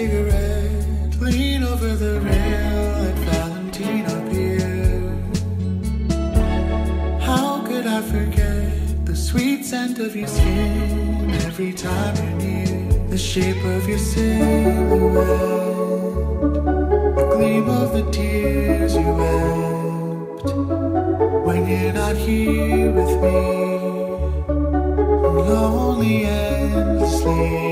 cigarette, lean over the rail at Valentino Pier. How could I forget the sweet scent of your skin every time you're near? The shape of your silhouette, the gleam of the tears you wept. When you're not here with me, I'm lonely and sleepy.